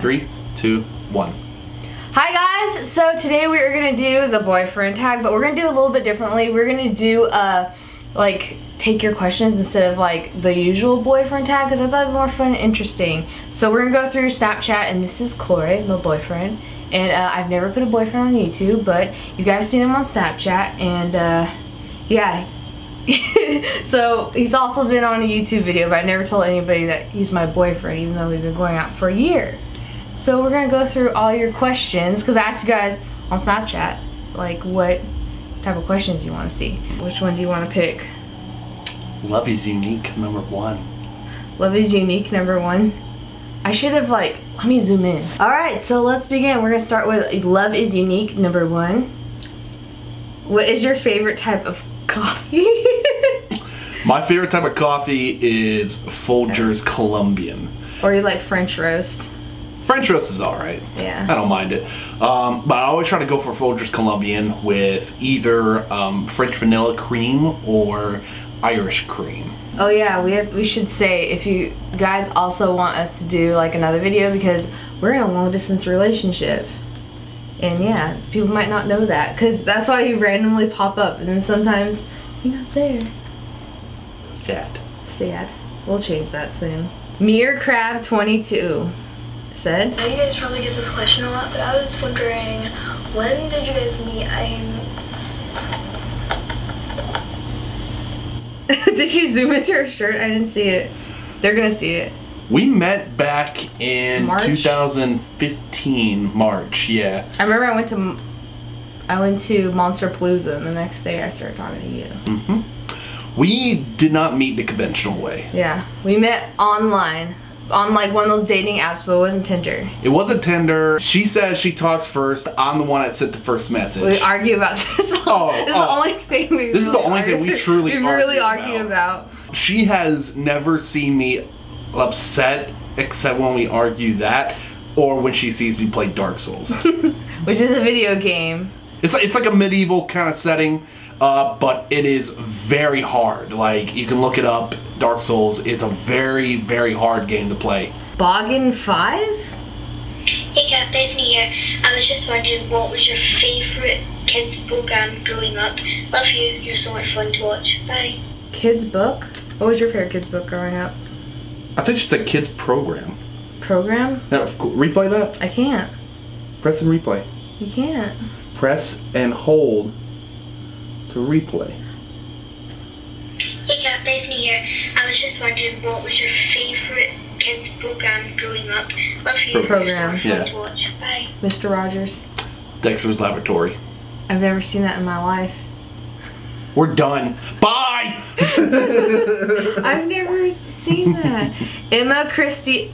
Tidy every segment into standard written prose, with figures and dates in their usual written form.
3, 2, 1. Hi guys, so today we are gonna do the boyfriend tag, but we're gonna do a little bit differently. We're gonna do like take your questions instead of like the usual boyfriend tag, because I thought it'd be more fun and interesting. So we're gonna go through Snapchat, and this is Corey, my boyfriend, and I've never put a boyfriend on YouTube, but you guys seen him on Snapchat, and yeah. So he's also been on a YouTube video, but I never told anybody that he's my boyfriend, even though we've been going out for a year. So we're gonna go through all your questions, because I asked you guys on Snapchat like what type of questions you want to see. Which one do you want to pick? Love is unique, #1. Love is unique, #1. I should have like, let me zoom in. Alright, so let's begin. We're gonna start with love is unique, #1. What is your favorite type of coffee? My favorite type of coffee is Folgers Colombian. Or you like French roast? French roast is alright. Yeah. I don't mind it. But I always try to go for Folgers Colombian with either French vanilla cream or Irish cream. Oh yeah, we should say if you guys also want us to do like another video, because we're in a long distance relationship. And yeah, people might not know that, because that's why you randomly pop up, and then sometimes you're not there. Sad. Sad. We'll change that soon. Mere Crab 22 said, now you guys probably get this question a lot, but I was wondering, when did you guys meet? Did she zoom into her shirt? I didn't see it. They're gonna see it. We met back in March? 2015, March, yeah. I remember I went to Monsterpalooza, and the next day I started talking to you. Mm-hmm. We did not meet the conventional way. Yeah, we met online, on like one of those dating apps, but it wasn't Tinder. It wasn't Tinder. She says she talks first. I'm the one that sent the first message. We argue about this. This is the only thing we really argue about. She has never seen me upset except when we argue that, or when she sees me play Dark Souls, which is a video game. It's like a medieval kind of setting, but it is very hard. Like, you can look it up. Dark Souls is a very, very hard game to play. Boggin5. Hey Cap, Bethany here. I was just wondering, what was your favorite kids program growing up? Love you. You're so much fun to watch. Bye. Kids book. What was your favorite kids book growing up? I think she said kids program. Program? No, replay that? I can't. Press and replay. You can't. Press and hold to replay. Hey Kat, Bethany here. I was just wondering, what was your favorite kids program growing up? Love you. Program. Yeah. To watch. Bye. Mr. Rogers. Dexter's Laboratory. I've never seen that in my life. We're done. Bye! I've never seen that. Emma Christie,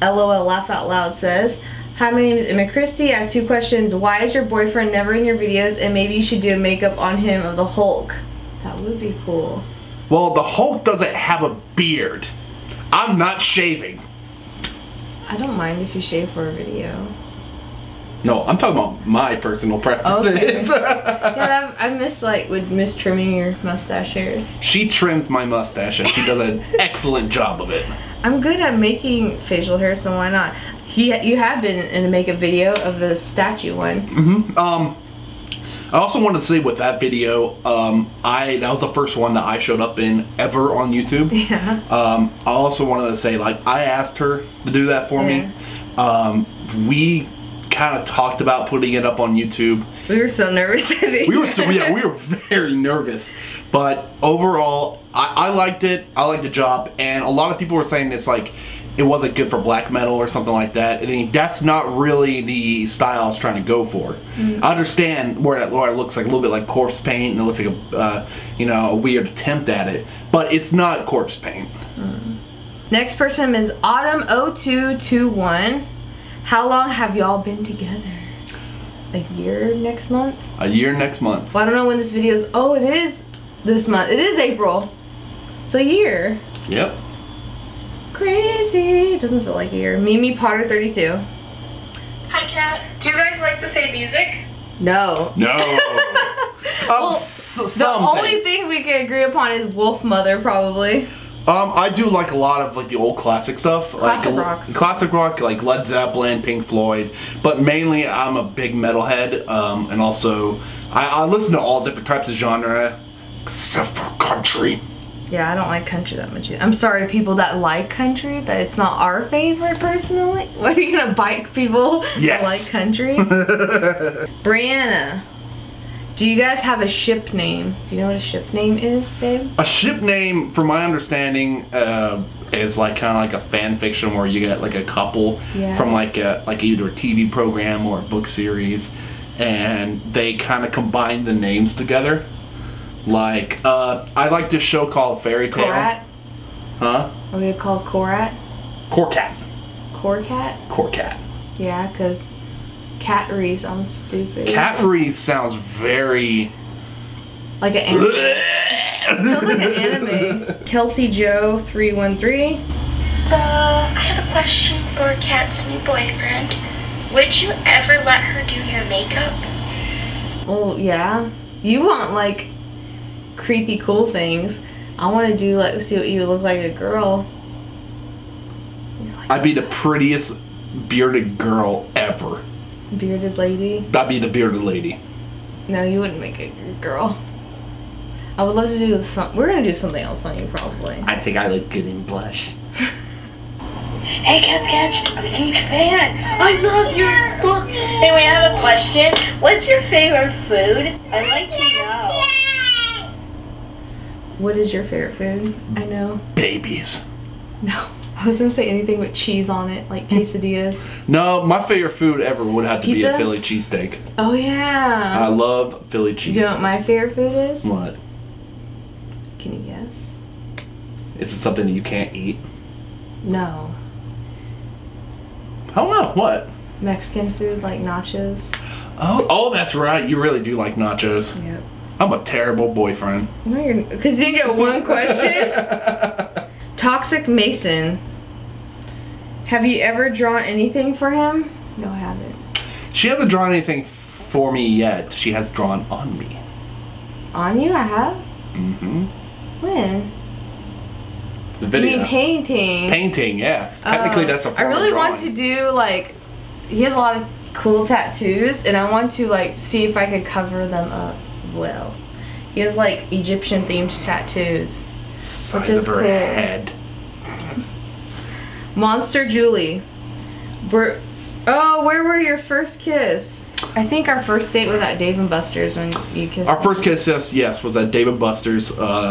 LOL, laugh out loud, says, hi, my name is Emma Christie. I have 2 questions. Why is your boyfriend never in your videos, and maybe you should do a makeup on him of the Hulk? That would be cool. Well, the Hulk doesn't have a beard. I'm not shaving. I don't mind if you shave for a video. No, I'm talking about my personal preferences. Okay. Yeah, I miss like miss trimming your mustache hairs. She trims my mustache, and she does an excellent job of it. I'm good at making facial hair, so why not? You have been in a makeup video of the statue one. Mm-hmm. I also wanted to say with that video, that was the first one that I showed up in ever on YouTube. Yeah. I also wanted to say, like, I asked her to do that for me. We kind of talked about putting it up on YouTube. We were so nervous. We were very nervous, but overall I liked it. I liked the job, and a lot of people were saying it's like it wasn't good for black metal or something like that. I mean, that's not really the style I was trying to go for. Mm-hmm. I understand where it looks like a little bit like corpse paint, and it looks like a you know, a weird attempt at it, but it's not corpse paint. Mm-hmm. Next person is Autumn0221. How long have y'all been together? A year next month? A year next month. Well, I don't know when this video is. Oh, it is this month. It is April. It's a year. Yep. Crazy. It doesn't feel like a year. Mimi Potter 32. Hi, Kat. Do you guys like the same music? No. No. Well, the only thing we can agree upon is Wolf Mother, probably. I do like a lot of like the old classic stuff. Classic rock. Classic rock, like Led Zeppelin, Pink Floyd. But mainly I'm a big metalhead, and also I listen to all different types of genre, except for country. Yeah, I don't like country that much either. I'm sorry to people that like country, but it's not our favorite personally. What are you gonna bike people that like country? Brianna, do you guys have a ship name? Do you know what a ship name is, babe? A ship name, from my understanding, is like kind of like a fan fiction where you get like a couple from like either a TV program or a book series, and they kind of combine the names together. Like, I like this show called Fairy Tail. Korat? Huh? Are we called Korat? Korkat. Korkat? Korkat. Yeah, because Catry sounds stupid. Catry sounds very... like an anime. Sounds like an anime. Kelsey Joe 313. So, I have a question for Kat's new boyfriend. Would you ever let her do your makeup? Oh, yeah. You want, like... creepy cool things. I want to do like see what you look like a girl. I'd be the prettiest bearded girl ever. Bearded lady? I'd be the bearded lady. No, you wouldn't make a girl. I would love to do some. We're gonna do something else on you probably. I think I look good in blush. Hey Cat's Catch, I'm a huge fan. I love your book. Anyway, I have a question. What's your favorite food? I'd like to know. What is your favorite food? I know. Babies. No. I was going to say anything with cheese on it, like quesadillas. No, my favorite food ever would have to be a Philly cheesesteak. Oh, yeah. I love Philly cheesesteak. You know what my favorite food is? What? Can you guess? Is it something that you can't eat? No. I don't know. What? Mexican food, like nachos. Oh, that's right. You really do like nachos. Yep. I'm a terrible boyfriend. No, you're not. Because you didn't get one question. Toxic Mason. Have you ever drawn anything for him? No, I haven't. She hasn't drawn anything for me yet. She has drawn on me. On you, I have? Mm-hmm. When? The video. You mean painting? Painting, yeah. Technically, that's a form of drawing. I really want to do, like, he has a lot of cool tattoos, and I want to, like, see if I could cover them up. Well, he has like Egyptian themed tattoos. Size of her head. Monster Julie. Where were your first kiss? I think our first date was at Dave and Buster's when you kissed. Our first kiss, yes, was at Dave and Buster's, and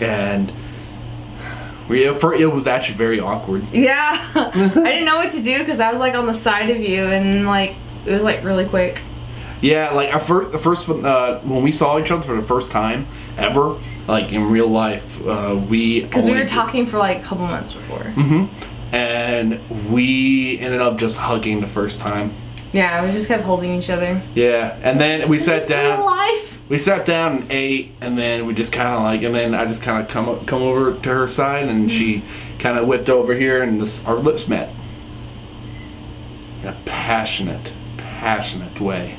it was actually very awkward. Yeah, I didn't know what to do because I was like on the side of you, and like it was like really quick. Yeah, like when we saw each other for the first time ever, like in real life, because we were talking for like a couple months before. Mm-hmm. And we ended up just hugging the first time. Yeah, we just kept holding each other. Yeah, and then we sat down. Real life. We sat down and ate, and then we just kind of like, and then I just kind of come over to her side, and she kind of whipped over here, and our lips met in a passionate way.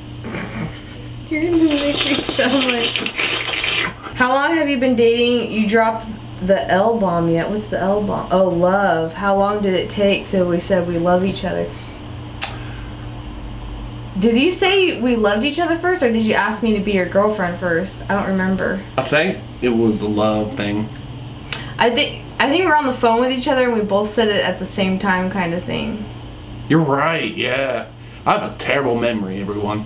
You're gonna make me sound like... How long have you been dating? You dropped the L bomb yet? What's the L bomb? Oh, love. How long did it take till we said we love each other? Did you say we loved each other first, or did you ask me to be your girlfriend first? I don't remember. I think it was the love thing. I think we were on the phone with each other and we both said it at the same time, kind of thing. You're right. Yeah. I have a terrible memory, everyone.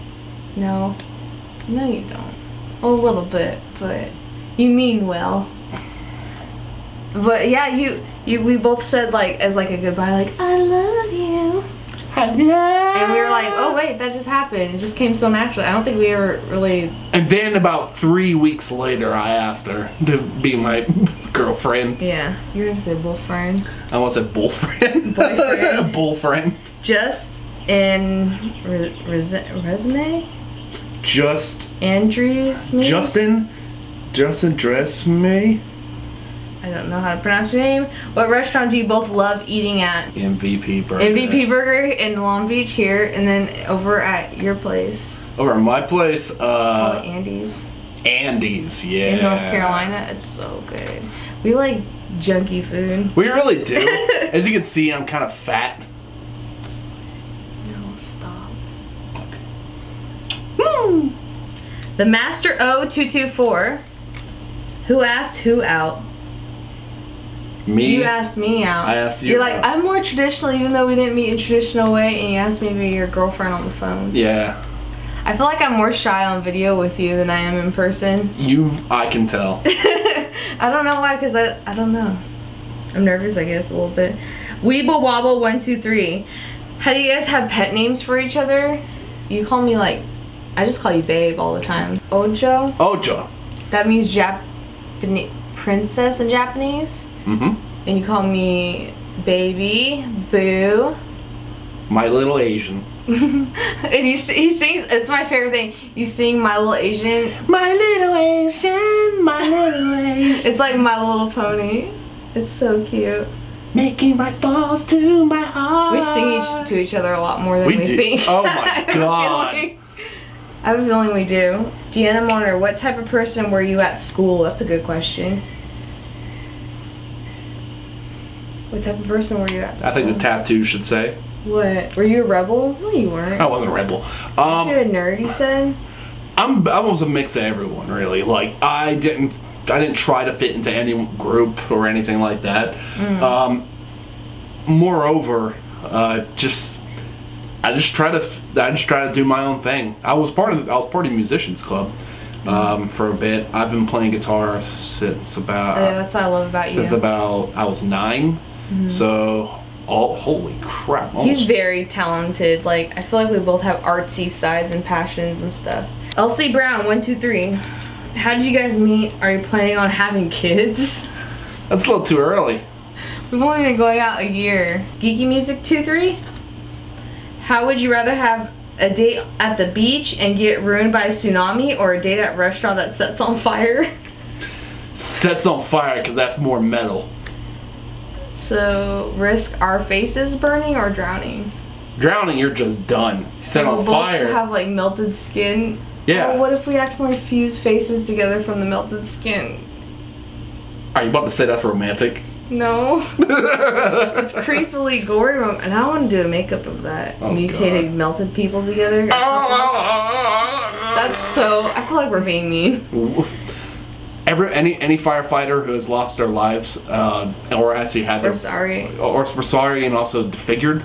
No. No, you don't. Well, a little bit, but you mean well. But yeah, we both said like as like a goodbye, like I love you. And we were like, oh wait, that just happened. It just came so naturally. I don't think we ever really. And then about 3 weeks later, I asked her to be my girlfriend. Yeah, you're gonna say bullfriend. I almost said bullfriend. Boyfriend. Bullfriend. Just in resume. Just Andrews, maybe? Justin Dressme. I don't know how to pronounce your name. What restaurant do you both love eating at? MVP Burger. MVP Burger in Long Beach here, and then over at your place. Over at my place, Andy's. Andy's, yeah. In North Carolina, it's so good. We like junky food. We really do. As you can see, I'm kind of fat. No, stop. Hmm. The Master O224, who asked who out? Me? You asked me out. I asked you. You're like, I'm more traditional, even though we didn't meet in a traditional way, and you asked me to be your girlfriend on the phone. Yeah. I feel like I'm more shy on video with you than I am in person. You, I can tell. I don't know why, because I don't know. I'm nervous, I guess, a little bit. Weeble Wobble 123. How do you guys have pet names for each other? You call me like, I just call you babe all the time. Ojo? Ojo. That means Japanese princess in Japanese. Mm-hmm. And you call me baby, boo. My Little Asian. And he sings, it's my favorite thing, you sing My Little Asian. My Little Asian, My Little Asian. It's like My Little Pony. It's so cute. Making my balls to my heart. We sing to each other a lot more than we think. Oh my god. I have a feeling we do. Deanna Moner, what type of person were you at school? That's a good question. What type of person were you at school? I think the tattoo should say. What? Were you a rebel? No, you weren't. I wasn't a rebel. You're a nerd, you said? I was a mix of everyone, really. Like, I didn't try to fit into any group or anything like that. Mm. Moreover, I just try to do my own thing. I was part of musicians club for a bit. I've been playing guitar since about that's what I love about you. Since about I was 9. Mm-hmm. So holy crap. He's very talented. Like I feel like we both have artsy sides and passions and stuff. Elsie Brown 123. How did you guys meet? Are you planning on having kids? That's a little too early. We've only been going out a year. Geeky Music 23. How would you rather have a date at the beach and get ruined by a tsunami, or a date at a restaurant that sets on fire? Sets on fire, because that's more metal. So, risk our faces burning or drowning? Drowning, you're just done. Set on fire. We'll have like melted skin. Yeah. Or what if we accidentally fuse faces together from the melted skin? Are you about to say that's romantic? No. It's creepily gory, and I want to do a makeup of that. Oh, mutated, God. Melted people together. That's so, I feel like we're being mean. Any firefighter who has lost their lives or actually had their, we're sorry, and also disfigured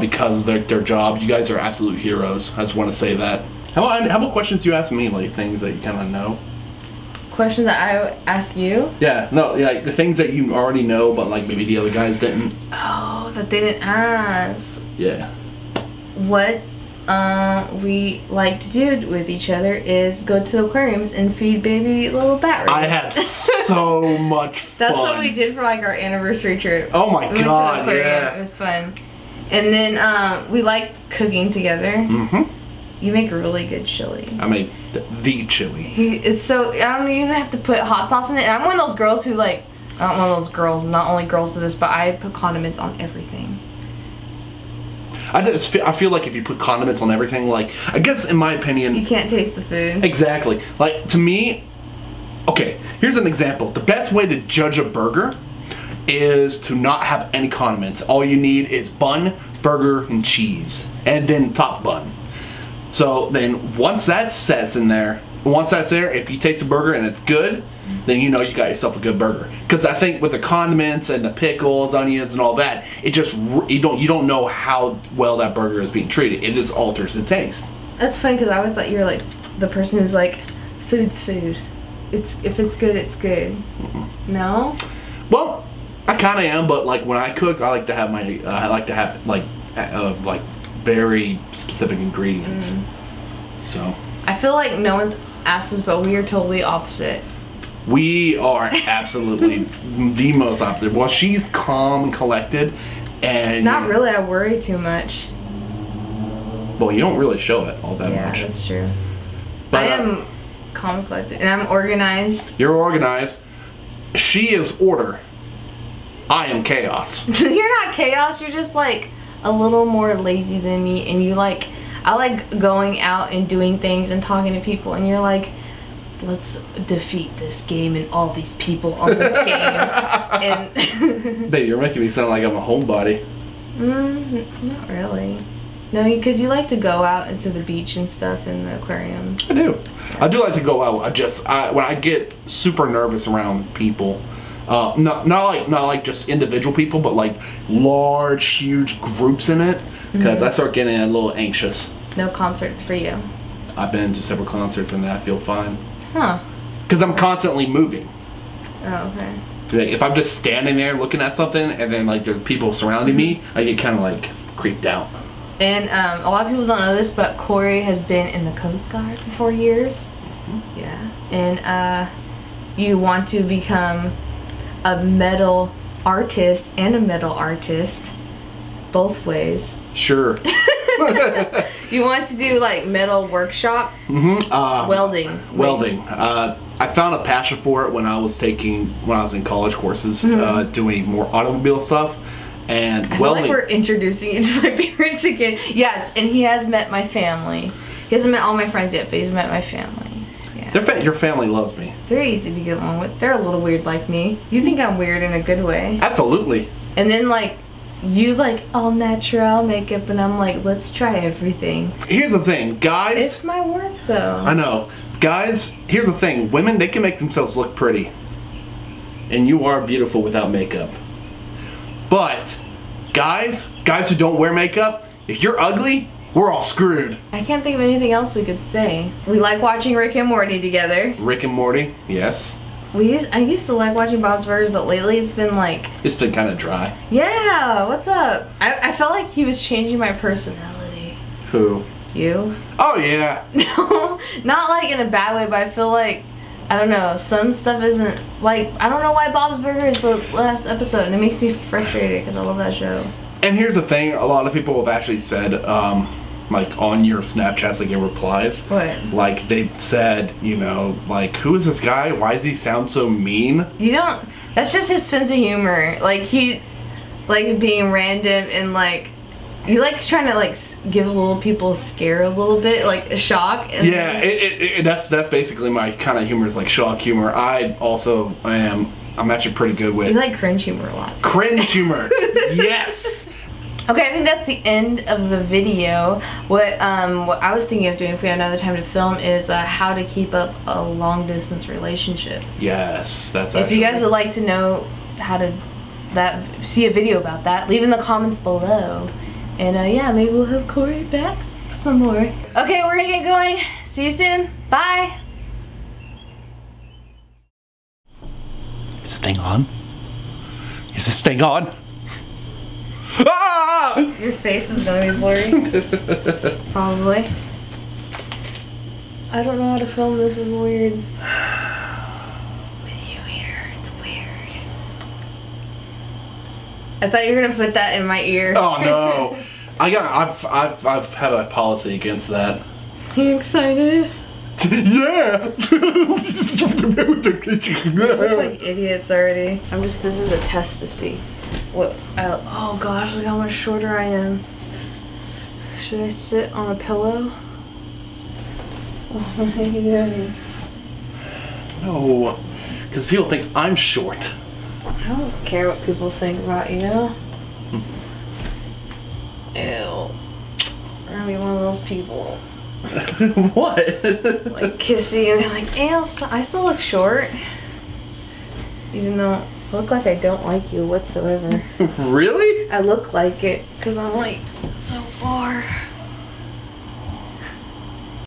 because of their job. You guys are absolute heroes. I just want to say that. How about questions you ask me, like things that you kind of know? Questions that I would ask you? Yeah, no, like the things that you already know, but like maybe the other guys didn't. Oh, that they didn't ask. Yeah. What we like to do with each other is go to the aquariums and feed baby little bat rays. I had so much fun. That's what we did for like our anniversary trip. Oh my god, yeah. It was fun. And then we like cooking together. Mm-hmm. You make really good chili. I make the chili. It's so, I don't even have to put hot sauce in it. And I'm one of those girls who like, I'm one of those girls, not only girls to this, but I put condiments on everything. I feel like if you put condiments on everything, like, I guess in my opinion. You can't taste the food. Exactly. Like, to me, okay, here's an example. The best way to judge a burger is to not have any condiments. All you need is bun, burger, and cheese. And then top bun. So then once that's there, if you taste the burger and it's good, then you know you got yourself a good burger. Because I think with the condiments and the pickles, onions and all that, it just, you don't know how well that burger is being treated. It just alters the taste. That's funny, because I always thought you were like the person who's like, food's food. If it's good, it's good. Mm-hmm. No? Well, I kind of am, but like when I cook, I like to have my, like very specific ingredients. Mm. So I feel like no one's asked us, but we are totally opposite. We are absolutely the most opposite. Well, she's calm and collected, and not really. I worry too much. Well, you don't really show it all that much. Yeah, that's true. But I am calm and collected, and I'm organized. You're organized. She is order. I am chaos. You're not chaos. You're just like a little more lazy than me, and you like, I like going out and doing things and talking to people, and you're like, let's defeat this game and all these people on this game. And Babe, you're making me sound like I'm a homebody. Not really. No, because you like to go out to the beach and stuff in the aquarium. I do. Yeah. I do like to go out. I when I get super nervous around people, not like just individual people, but like large, huge groups in it, because I start getting a little anxious. No concerts for you. I've been to several concerts and I feel fine. Huh. Because I'm constantly moving. Oh, okay. Like, if I'm just standing there looking at something and then like there's people surrounding me, I get kind of like creeped out. And a lot of people don't know this, but Corey has been in the Coast Guard for 4 years. Yeah. And you want to become a metal artist and a metal artist both ways. Sure. You want to do like metal workshop? Welding. I found a passion for it when I was in college courses, doing more automobile stuff. And I feel like we're introducing you to my parents again. Yes, and he has met my family. He hasn't met all my friends yet, but he's met my family. Yeah. Your family loves me. They're easy to get along with. They're a little weird like me. You think I'm weird in a good way. Absolutely. And then like, you like all natural makeup and I'm like, let's try everything. Here's the thing, guys. It's my work though. I know. Guys, here's the thing. Women, they can make themselves look pretty. And you are beautiful without makeup. But, guys who don't wear makeup, if you're ugly, we're all screwed. I can't think of anything else we could say. We like watching Rick and Morty together. Rick and Morty, yes. I used to like watching Bob's Burgers, but lately it's been like... It's been kind of dry. Yeah, what's up? I felt like he was changing my personality. Who? You. Oh, yeah. No, not like in a bad way, but I feel like... I don't know, some stuff isn't, like, I don't know why Bob's Burgers is the last episode, and it makes me frustrated because I love that show. And here's the thing, a lot of people have actually said, like, on your Snapchats, like, in replies. What? Like, they've said, you know, like, who is this guy? Why does he sound so mean? You don't, that's just his sense of humor. Like, he likes being random and, like, you like trying to like give a little people a scare a little bit, like a shock. And yeah, like, that's basically my kind of humor, is like shock humor. I also am, I'm actually pretty good with. You like cringe humor a lot. Cringe humor, yes. Okay, I think that's the end of the video. What I was thinking of doing if we had another time to film is how to keep up a long distance relationship. Yes, that's. If you guys would like to know how to see a video about that, leave in the comments below. And yeah, maybe we'll have Corey back for some more. Okay, we're gonna get going. See you soon. Bye. Is the thing on? Is this thing on? Ah! Your face is gonna be blurry. Probably. I don't know how to film this. Is weird. With you here, it's weird. I thought you were gonna put that in my ear. Oh no! I've had a policy against that. Are you excited? Yeah. We look like idiots already. I'm just. This is a test to see. What? Oh gosh! Look how much shorter I am. Should I sit on a pillow? Oh my god. No, because people think I'm short. I don't care what people think about, you know? Ew. We're gonna be one of those people. What? Like kissy and they're like, ew, I still look short. Even though I look like I don't like you whatsoever. Really? I look like it because I'm like so